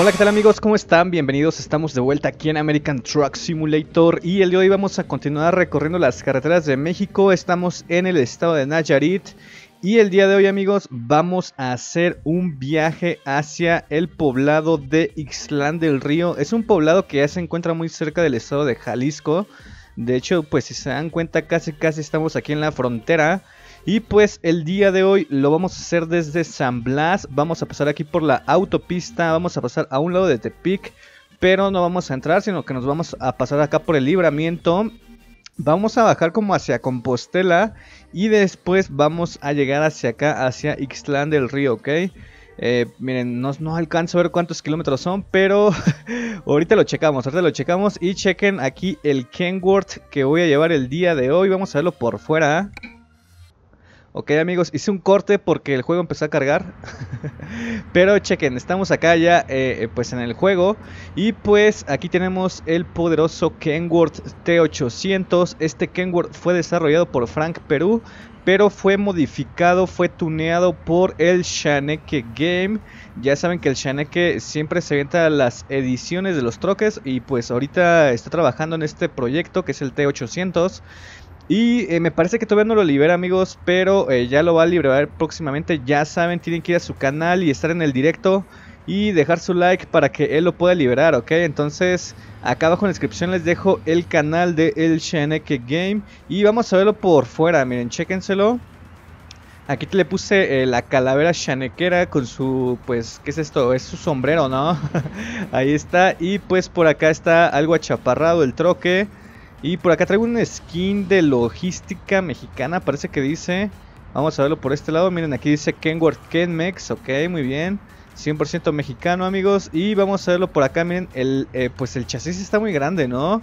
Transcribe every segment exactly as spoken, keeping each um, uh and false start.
Hola, ¿qué tal amigos? ¿Cómo están? Bienvenidos, estamos de vuelta aquí en American Truck Simulator y el día de hoy vamos a continuar recorriendo las carreteras de México. Estamos en el estado de Nayarit y el día de hoy, amigos, vamos a hacer un viaje hacia el poblado de Ixtlán del Río. Es un poblado que ya se encuentra muy cerca del estado de Jalisco. De hecho, pues si se dan cuenta, casi casi estamos aquí en la frontera. Y pues el día de hoy lo vamos a hacer desde San Blas. Vamos a pasar aquí por la autopista, vamos a pasar a un lado de Tepic, pero no vamos a entrar, sino que nos vamos a pasar acá por el Libramiento. Vamos a bajar como hacia Compostela y después vamos a llegar hacia acá, hacia Ixtlán del Río, ¿ok? Eh, miren, no, no alcanzo a ver cuántos kilómetros son, pero ahorita lo checamos, ahorita lo checamos. Y chequen aquí el Kenworth que voy a llevar el día de hoy, vamos a verlo por fuera. Ok amigos, hice un corte porque el juego empezó a cargar. Pero chequen, estamos acá ya eh, pues en el juego. Y pues aquí tenemos el poderoso Kenworth T ochocientos. Este Kenworth fue desarrollado por Frank Perú, pero fue modificado, fue tuneado por el Shaneke Game. Ya saben que el Shaneke siempre se avienta las ediciones de los troques. Y pues ahorita está trabajando en este proyecto que es el T ochocientos. Y eh, me parece que todavía no lo libera amigos, pero eh, ya lo va a liberar próximamente. Ya saben, tienen que ir a su canal y estar en el directo y dejar su like para que él lo pueda liberar, ¿ok? Entonces, acá abajo en la descripción les dejo el canal de el Shaneke Game. Y vamos a verlo por fuera, miren, chéquenselo. Aquí te le puse eh, la calavera shanequera con su, pues, ¿qué es esto? Es su sombrero, ¿no? Ahí está, y pues por acá está algo achaparrado el troque. Y por acá traigo un skin de logística mexicana, parece que dice. Vamos a verlo por este lado, miren, aquí dice Kenworth Kenmex, ok, muy bien, cien por ciento mexicano amigos. Y vamos a verlo por acá, miren, el, eh, pues el chasis está muy grande, ¿no?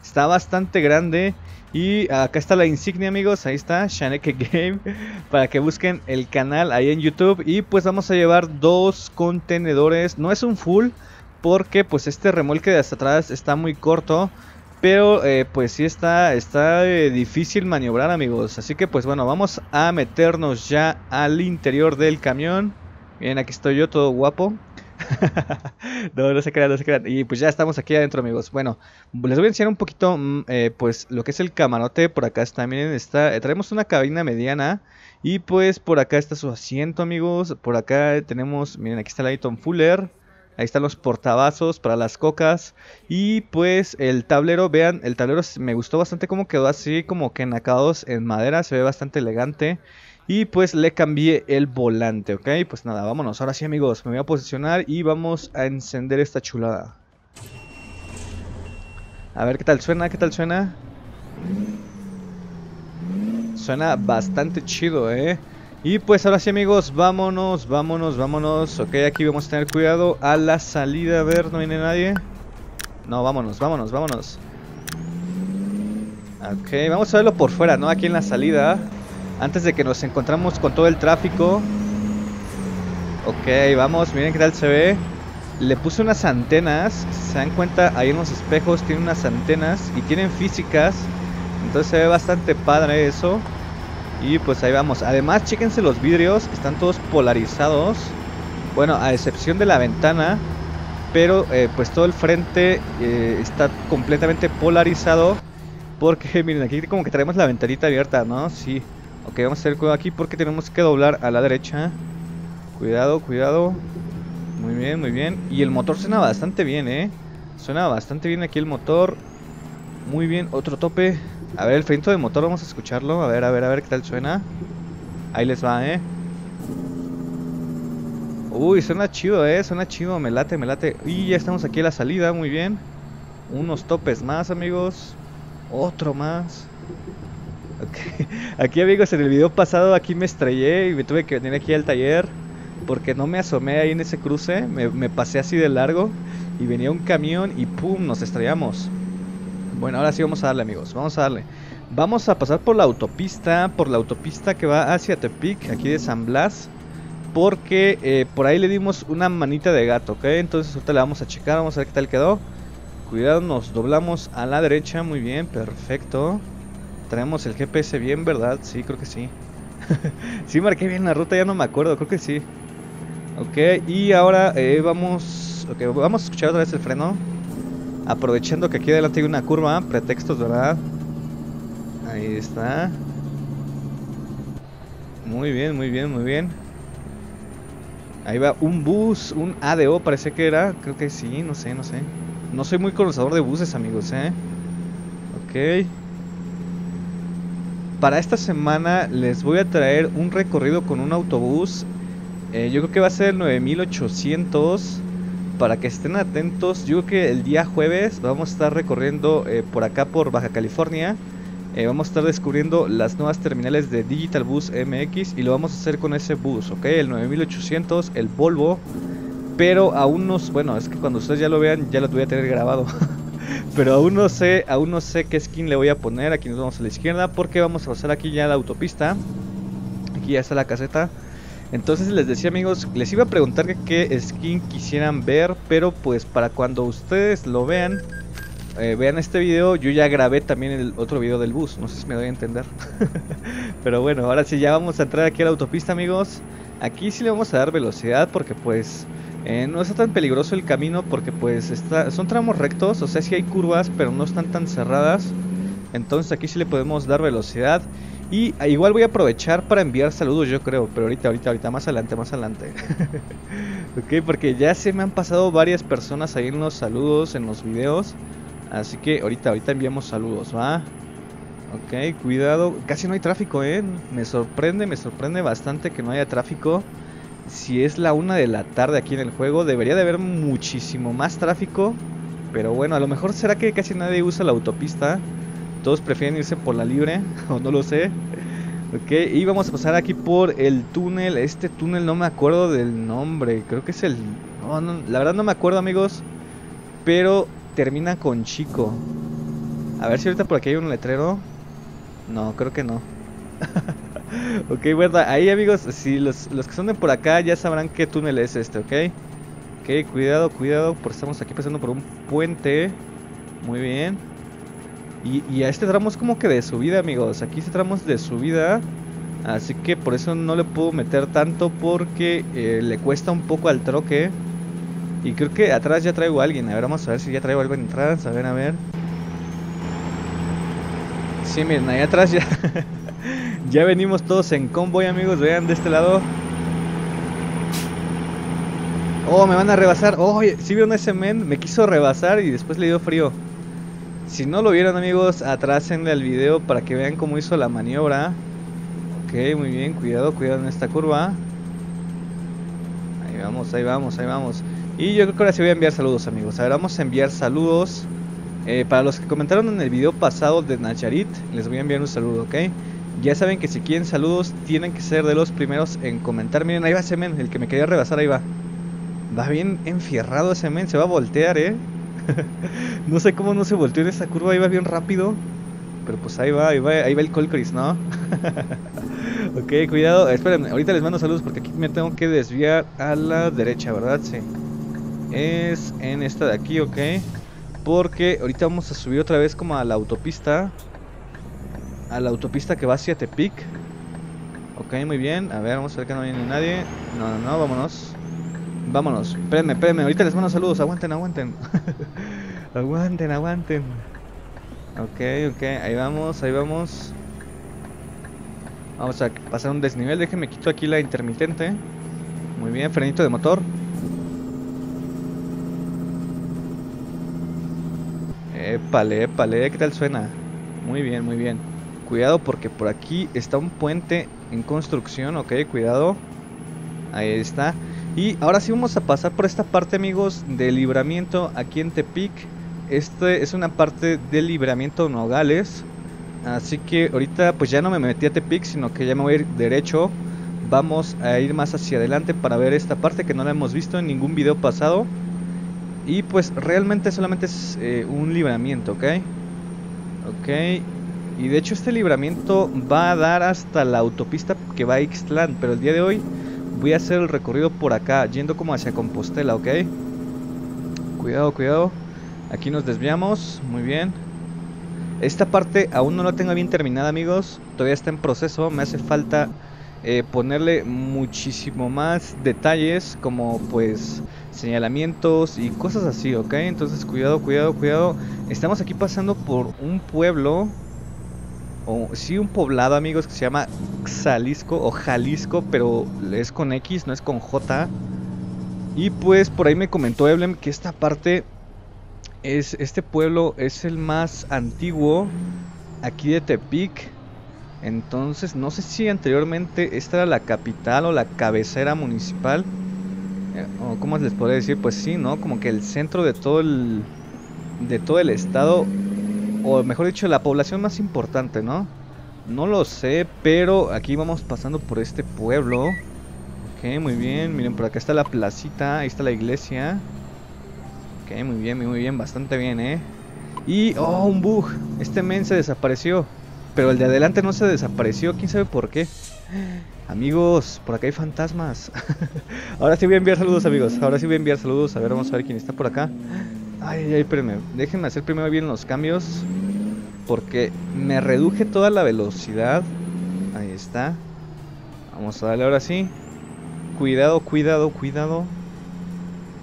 Está bastante grande. Y acá está la insignia amigos, ahí está, Shaneke Game, para que busquen el canal ahí en YouTube. Y pues vamos a llevar dos contenedores, no es un full, porque pues este remolque de hasta atrás está muy corto. Pero eh, pues sí está, está eh, difícil maniobrar amigos. Así que pues bueno, vamos a meternos ya al interior del camión. Miren, aquí estoy yo todo guapo. No, no se crean, no se crean. Y pues ya estamos aquí adentro amigos. Bueno, les voy a enseñar un poquito eh, pues lo que es el camarote. Por acá está, miren, está, eh, traemos una cabina mediana. Y pues por acá está su asiento amigos. Por acá tenemos, miren, aquí está la Eaton Fuller. Ahí están los portavasos para las cocas. Y pues el tablero, vean, el tablero me gustó bastante cómo quedó así, como que en acabados en madera, se ve bastante elegante. Y pues le cambié el volante, ok. Pues nada, vámonos, ahora sí amigos, me voy a posicionar y vamos a encender esta chulada. A ver qué tal suena, qué tal suena. Suena bastante chido, eh. Y pues ahora sí amigos, vámonos, vámonos, vámonos. Ok, aquí vamos a tener cuidado a la salida, a ver, no viene nadie. No, vámonos, vámonos, vámonos. Ok, vamos a verlo por fuera, ¿no? Aquí en la salida, antes de que nos encontramos con todo el tráfico. Ok, vamos, miren qué tal se ve. Le puse unas antenas, si se dan cuenta, ahí en los espejos tiene unas antenas y tienen físicas. Entonces se ve bastante padre eso. Y pues ahí vamos, además chéquense los vidrios, están todos polarizados. Bueno, a excepción de la ventana. Pero eh, pues todo el frente eh, está completamente polarizado. Porque miren, aquí como que traemos la ventanita abierta, ¿no? Sí, ok, vamos a hacer cuidado aquí porque tenemos que doblar a la derecha. Cuidado, cuidado. Muy bien, muy bien. Y el motor suena bastante bien, ¿eh? Suena bastante bien aquí el motor. Muy bien, otro tope. A ver, el freno de motor, vamos a escucharlo. A ver, a ver, a ver qué tal suena. Ahí les va, eh. Uy, suena chido, eh. Suena chido, me late, me late. Y ya estamos aquí a la salida, muy bien. Unos topes más, amigos. Otro más. Okay. Aquí, amigos, en el video pasado aquí me estrellé y me tuve que venir aquí al taller porque no me asomé ahí en ese cruce. Me, me pasé así de largo y venía un camión y pum, nos estrellamos. Bueno, ahora sí vamos a darle amigos, vamos a darle. Vamos a pasar por la autopista, por la autopista que va hacia Tepic, aquí de San Blas. Porque eh, por ahí le dimos una manita de gato, ¿ok? Entonces ahorita la vamos a checar, vamos a ver qué tal quedó. Cuidado, nos doblamos a la derecha, muy bien, perfecto. Traemos el G P S bien, ¿verdad? Sí, creo que sí. Sí, marqué bien la ruta, ya no me acuerdo, creo que sí. Ok, y ahora eh, vamos Ok, vamos a escuchar otra vez el freno. Aprovechando que aquí adelante hay una curva. Pretextos, ¿verdad? Ahí está. Muy bien, muy bien, muy bien. Ahí va un bus, un A D O parece que era. Creo que sí, no sé, no sé. No soy muy conocedor de buses, amigos, ¿eh? Ok. Para esta semana les voy a traer un recorrido con un autobús. Eh, yo creo que va a ser el nueve mil ochocientos. Para que estén atentos, yo creo que el día jueves vamos a estar recorriendo eh, por acá por Baja California. Eh, vamos a estar descubriendo las nuevas terminales de Digital Bus M X y lo vamos a hacer con ese bus, ¿ok? El nueve mil ochocientos, el Volvo. Pero aún no, bueno, es que cuando ustedes ya lo vean ya lo voy a tener grabado. Pero aún no sé, aún no sé qué skin le voy a poner. Aquí nos vamos a la izquierda porque vamos a pasar aquí ya la autopista. Aquí ya está la caseta. Entonces les decía, amigos, les iba a preguntar que qué skin quisieran ver, pero pues para cuando ustedes lo vean, Eh, vean este video, yo ya grabé también el otro video del bus, no sé si me doy a entender. Pero bueno, ahora sí ya vamos a entrar aquí a la autopista, amigos. Aquí sí le vamos a dar velocidad porque pues eh, no está tan peligroso el camino, porque pues está, son tramos rectos, o sea sí hay curvas pero no están tan cerradas. Entonces aquí sí le podemos dar velocidad. Y igual voy a aprovechar para enviar saludos, yo creo, pero ahorita, ahorita, ahorita, más adelante, más adelante. Ok, porque ya se me han pasado varias personas ahí en los saludos, en los videos. Así que ahorita, ahorita enviamos saludos, ¿va? Ok, cuidado. Casi no hay tráfico, ¿eh? Me sorprende, me sorprende bastante que no haya tráfico. Si es la una de la tarde aquí en el juego, debería de haber muchísimo más tráfico. Pero bueno, a lo mejor será que casi nadie usa la autopista. Todos prefieren irse por la libre, o no lo sé. Ok, y vamos a pasar aquí por el túnel. Este túnel no me acuerdo del nombre. Creo que es el... No, no, la verdad no me acuerdo, amigos. Pero... termina con Chico. A ver si ahorita por aquí hay un letrero. No, creo que no. Ok, bueno, ahí, amigos, si los, los que son de por acá ya sabrán qué túnel es este, ¿ok? Ok, cuidado, cuidado, porque estamos aquí pasando por un puente. Muy bien. Y, y a este tramo es como que de subida, amigos. Aquí este tramo es de subida. Así que por eso no le puedo meter tanto, porque eh, le cuesta un poco al troque. Y creo que atrás ya traigo a alguien. A ver, vamos a ver si ya traigo a alguien atrás. A ver, a ver. Sí, miren, ahí atrás ya. Ya venimos todos en convoy, amigos. Vean de este lado. Oh, me van a rebasar. Oh, ¿sí vieron ese men? Me quiso rebasar y después le dio frío. Si no lo vieron, amigos, atrásenle al video para que vean cómo hizo la maniobra. Ok, muy bien. Cuidado, cuidado en esta curva. Ahí vamos, ahí vamos, ahí vamos. Y yo creo que ahora sí voy a enviar saludos, amigos. A ver, vamos a enviar saludos. Eh, para los que comentaron en el video pasado de Nayarit, les voy a enviar un saludo, ¿ok? Ya saben que si quieren saludos, tienen que ser de los primeros en comentar. Miren, ahí va ese men, el que me quería rebasar, ahí va. Va bien enfierrado ese men, se va a voltear, ¿eh? No sé cómo no se volteó en esa curva, ahí va bien rápido. Pero pues ahí va, ahí va, ahí va el Colcris, ¿no? Ok, cuidado. Esperen, ahorita les mando saludos porque aquí me tengo que desviar a la derecha, ¿verdad? Sí. Es en esta de aquí, ok. Porque ahorita vamos a subir otra vez como a la autopista. A la autopista que va hacia Tepic. Ok, muy bien. A ver, vamos a ver que no viene nadie. No, no, no, vámonos. Vámonos, espérenme, espérenme, ahorita les mando saludos. Aguanten, aguanten. Aguanten, aguanten. Ok, ok, ahí vamos, ahí vamos. Vamos a pasar un desnivel. Déjenme quito aquí la intermitente. Muy bien, frenito de motor. Épale, épale, ¿qué tal suena? Muy bien, muy bien. Cuidado porque por aquí está un puente en construcción, ok, cuidado. Ahí está. Y ahora sí vamos a pasar por esta parte, amigos, de libramiento aquí en Tepic. Este es una parte de libramiento Nogales. Así que ahorita pues ya no me metí a Tepic, sino que ya me voy a ir derecho. Vamos a ir más hacia adelante para ver esta parte que no la hemos visto en ningún video pasado. Y pues realmente solamente es eh, un libramiento, ¿ok? Ok. Y de hecho este libramiento va a dar hasta la autopista que va a Ixtlán. Pero el día de hoy voy a hacer el recorrido por acá, yendo como hacia Compostela, ¿ok? Cuidado, cuidado. Aquí nos desviamos, muy bien. Esta parte aún no la tengo bien terminada, amigos. Todavía está en proceso, me hace falta eh, ponerle muchísimo más detalles, como pues... señalamientos y cosas así, ¿ok? Entonces cuidado, cuidado, cuidado. Estamos aquí pasando por un pueblo, o sí, un poblado, amigos, que se llama Xalisco o Jalisco, pero es con X, no es con J. Y pues por ahí me comentó Eblem que esta parte es, este pueblo es el más antiguo aquí de Tepic. Entonces no sé si anteriormente esta era la capital o la cabecera municipal, o cómo les podría decir, pues sí, ¿no? Como que el centro de todo el, de todo el estado, o mejor dicho, la población más importante, ¿no? No lo sé, pero aquí vamos pasando por este pueblo. Ok, muy bien, miren, por acá está la placita, ahí está la iglesia. Ok, muy bien, muy bien, bastante bien, ¿eh? Y, oh, un bug, este men se desapareció, pero el de adelante no se desapareció, quién sabe por qué. Amigos, por acá hay fantasmas. Ahora sí voy a enviar saludos, amigos. Ahora sí voy a enviar saludos. A ver, vamos a ver quién está por acá. Ay, ay, espérenme. Déjenme hacer primero bien los cambios, porque me reduje toda la velocidad. Ahí está. Vamos a darle ahora sí. Cuidado, cuidado, cuidado.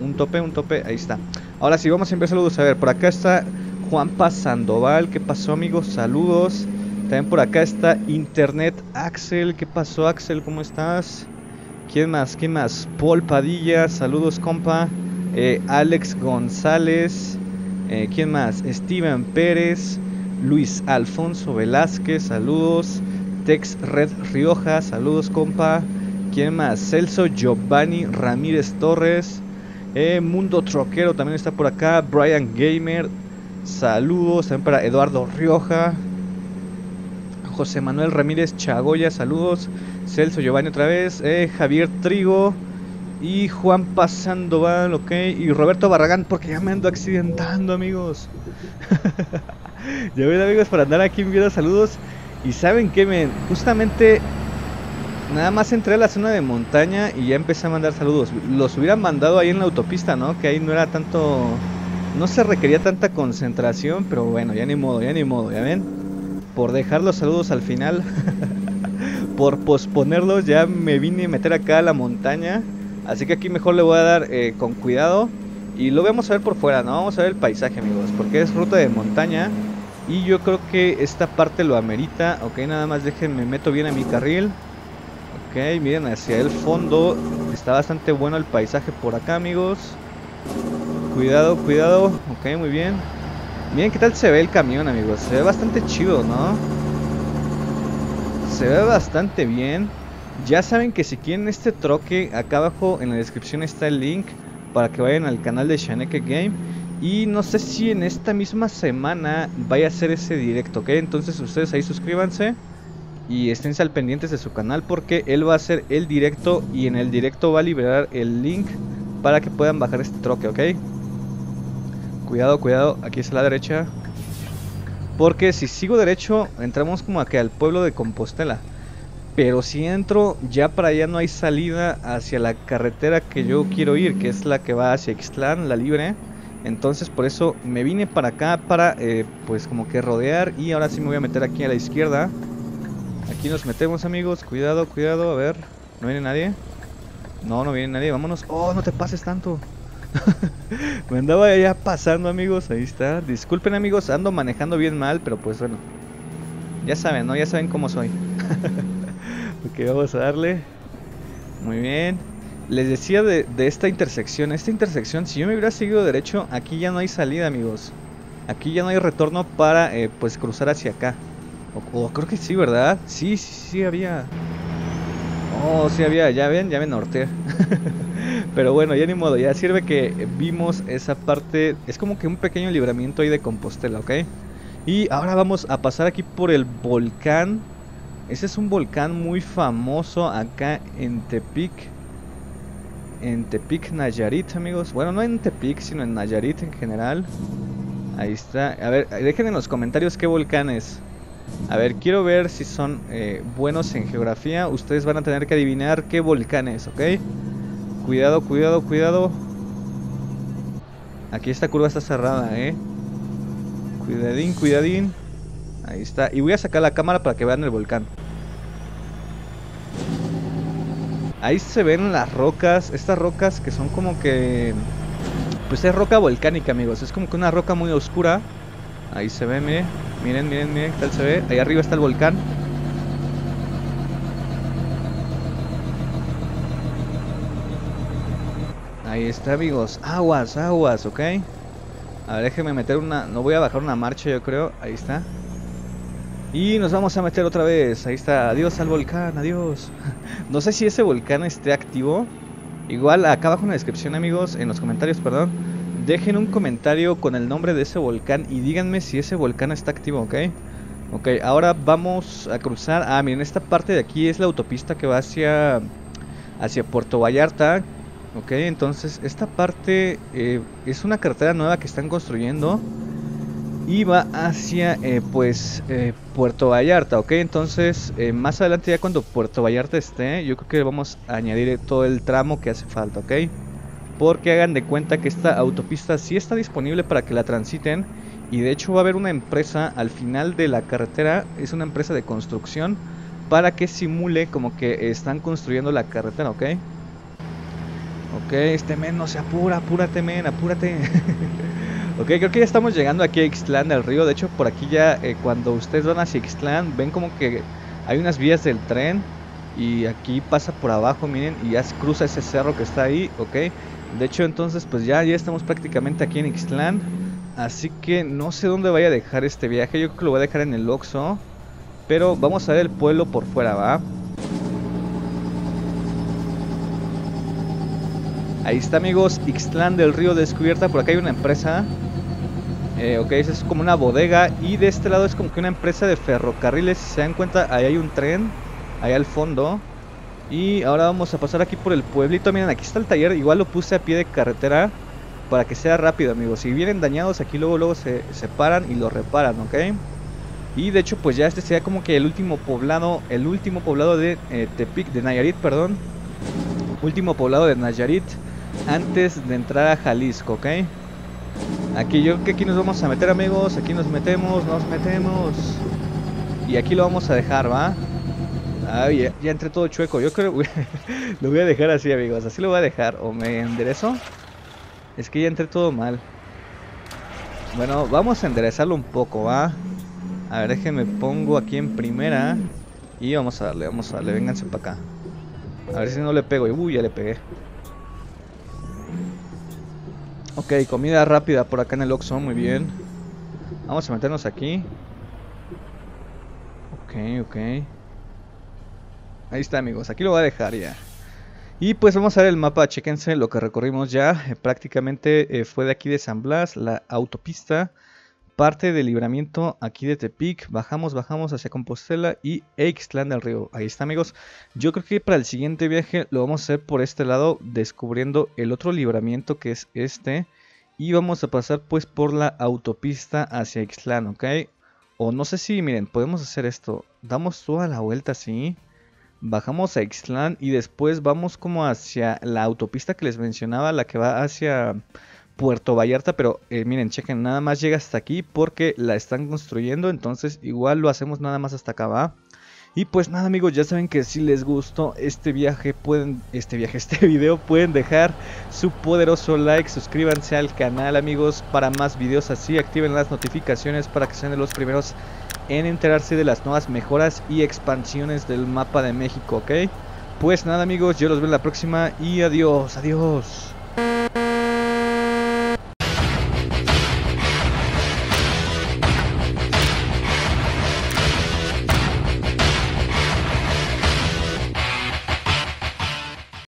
Un tope, un tope. Ahí está. Ahora sí, vamos a enviar saludos. A ver, por acá está Juanpa Sandoval. ¿Qué pasó, amigos? Saludos. También por acá está Internet Axel. ¿Qué pasó, Axel? ¿Cómo estás? ¿Quién más? ¿Quién más? Paul Padilla. Saludos, compa. Eh, Alex González. Eh, ¿Quién más? Steven Pérez. Luis Alfonso Velázquez. Saludos. Tex Red Rioja. Saludos, compa. ¿Quién más? Celso Giovanni Ramírez Torres. Eh, Mundo Troquero también está por acá. Brian Gamer. Saludos. También para Eduardo Rioja. José Manuel Ramírez Chagoya, saludos. Celso Giovanni otra vez, eh, Javier Trigo y Juanpa Sandoval, ok. Y Roberto Barragán, porque ya me ando accidentando, amigos. Ya ven, amigos, para andar aquí enviando saludos. Y saben que, men, justamente nada más entré a la zona de montaña y ya empecé a mandar saludos. Los hubieran mandado ahí en la autopista, ¿no? Que ahí no era tanto, no se requería tanta concentración, pero bueno, ya ni modo, ya ni modo, ya ven. Por dejar los saludos al final. Por posponerlos. Ya me vine a meter acá a la montaña. Así que aquí mejor le voy a dar eh, con cuidado. Y lo vamos a ver por fuera, ¿no? Vamos a ver el paisaje, amigos, porque es ruta de montaña y yo creo que esta parte lo amerita. Ok, nada más déjenme, meto bien a mi carril. Ok, miren hacia el fondo. Está bastante bueno el paisaje por acá, amigos. Cuidado, cuidado. Ok, muy bien. Miren qué tal se ve el camión, amigos. Se ve bastante chido, ¿no? Se ve bastante bien. Ya saben que si quieren este troque, acá abajo en la descripción está el link para que vayan al canal de Shaneke Game. Y no sé si en esta misma semana vaya a ser ese directo, ¿ok? Entonces ustedes ahí suscríbanse y esténse al pendientes de su canal, porque él va a hacer el directo y en el directo va a liberar el link para que puedan bajar este troque, ¿ok? Cuidado, cuidado, aquí es a la derecha, porque si sigo derecho entramos como que al pueblo de Compostela, pero si entro ya para allá no hay salida hacia la carretera que yo quiero ir, que es la que va hacia Ixtlán, la libre. Entonces por eso me vine para acá, para eh, pues como que rodear, y ahora sí me voy a meter aquí a la izquierda. Aquí nos metemos, amigos, cuidado, cuidado, a ver, ¿no viene nadie? No, no viene nadie, vámonos. Oh, no te pases tanto. Me andaba ya pasando, amigos. Ahí está, disculpen, amigos, ando manejando bien mal, pero pues bueno, ya saben, ¿no? Ya saben cómo soy. Ok, vamos a darle. Muy bien. Les decía de, de esta intersección. Esta intersección, si yo me hubiera seguido derecho, aquí ya no hay salida, amigos. Aquí ya no hay retorno para eh, pues cruzar hacia acá. O, o creo que sí, ¿verdad? Sí, sí, sí había. Oh, sí había, ya ven, ya me norteé. Pero bueno, ya ni modo, ya sirve que vimos esa parte. Es como que un pequeño libramiento ahí de Compostela, ¿ok? Y ahora vamos a pasar aquí por el volcán. Ese es un volcán muy famoso acá en Tepic. En Tepic, Nayarit, amigos. Bueno, no en Tepic, sino en Nayarit en general. Ahí está. A ver, dejen en los comentarios qué volcán es. A ver, quiero ver si son eh, buenos en geografía. Ustedes van a tener que adivinar qué volcán es, ¿ok? Cuidado, cuidado, cuidado. Aquí esta curva está cerrada, eh. Cuidadín, cuidadín. Ahí está. Y voy a sacar la cámara para que vean el volcán. Ahí se ven las rocas, estas rocas que son como que... Pues es roca volcánica, amigos, es como que una roca muy oscura. Ahí se ve, miren, miren, miren, miren qué tal se ve. Ahí arriba está el volcán. Ahí está, amigos, aguas, aguas, ok. A ver, déjenme meter una... No voy a bajar una marcha, yo creo. Ahí está. Y nos vamos a meter otra vez. Ahí está. Adiós al volcán, adiós. No sé si ese volcán esté activo. Igual acá abajo en la descripción, amigos, en los comentarios, perdón, dejen un comentario con el nombre de ese volcán y díganme si ese volcán está activo, ¿ok? Ok, ahora vamos a cruzar. Ah, miren, esta parte de aquí es la autopista que va hacia, hacia Puerto Vallarta. Ok, entonces esta parte eh, es una carretera nueva que están construyendo y va hacia eh, pues eh, Puerto Vallarta, ok. Entonces eh, más adelante, ya cuando Puerto Vallarta esté, yo creo que vamos a añadir todo el tramo que hace falta, ok. Porque hagan de cuenta que esta autopista sí está disponible para que la transiten, y de hecho va a haber una empresa al final de la carretera, es una empresa de construcción, para que simule como que están construyendo la carretera, ok. Ok, este men no se apura, apúrate men, apúrate. Ok, creo que ya estamos llegando aquí a Ixtlán del Río. De hecho, por aquí ya eh, cuando ustedes van hacia Ixtlán, ven como que hay unas vías del tren, y aquí pasa por abajo, miren, y ya cruza ese cerro que está ahí, ok. De hecho, entonces pues ya, ya estamos prácticamente aquí en Ixtlán. Así que no sé dónde vaya a dejar este viaje. Yo creo que lo voy a dejar en el Oxxo, pero vamos a ver el pueblo por fuera, ¿va? Ahí está, amigos, Ixtlán del Río descubierta. Por acá hay una empresa. Eh, ok, esa es como una bodega. Y de este lado es como que una empresa de ferrocarriles. Si se dan cuenta, ahí hay un tren. Ahí al fondo. Y ahora vamos a pasar aquí por el pueblito. Miren, aquí está el taller. Igual lo puse a pie de carretera para que sea rápido, amigos. Si vienen dañados, aquí luego luego se separan y lo reparan, ok. Y de hecho, pues ya este sería como que el último poblado. El último poblado de eh, Tepic, de Nayarit, perdón. Último poblado de Nayarit. Antes de entrar a Jalisco, ok. Aquí yo creo que aquí nos vamos a meter, amigos. Aquí nos metemos, nos metemos. Y aquí lo vamos a dejar, ¿va? Ay, ya, ya entré todo chueco. Yo creo que lo voy a dejar así, amigos. Así lo voy a dejar. O me enderezo. Es que ya entré todo mal. Bueno, vamos a enderezarlo un poco, ¿va? A ver, déjenme pongo aquí en primera. Y vamos a darle, vamos a darle. Vénganse para acá. A ver si no le pego. Uy, ya le pegué. Ok, comida rápida por acá en el Oxxo, muy bien. Vamos a meternos aquí. Ok, ok. Ahí está, amigos, aquí lo voy a dejar ya. Y pues vamos a ver el mapa, chéquense lo que recorrimos ya. eh, Prácticamente eh, fue de aquí de San Blas, la autopista, parte del libramiento aquí de Tepic. Bajamos, bajamos hacia Compostela y Ixtlán del Río. Ahí está, amigos. Yo creo que para el siguiente viaje lo vamos a hacer por este lado, descubriendo el otro libramiento que es este. Y vamos a pasar pues por la autopista hacia Ixtlán, ¿ok? O no sé si, miren, podemos hacer esto. Damos toda la vuelta así. Bajamos a Ixtlán y después vamos como hacia la autopista que les mencionaba, la que va hacia... Puerto Vallarta, pero eh, miren, chequen, nada más llega hasta aquí porque la están construyendo, entonces igual lo hacemos nada más hasta acá, ¿va? Y pues nada, amigos, ya saben que si les gustó este viaje, pueden, este viaje, este video, pueden dejar su poderoso like, suscríbanse al canal, amigos, para más videos así, activen las notificaciones para que sean de los primeros en enterarse de las nuevas mejoras y expansiones del mapa de México, ¿ok? Pues nada, amigos, yo los veo en la próxima y adiós, adiós.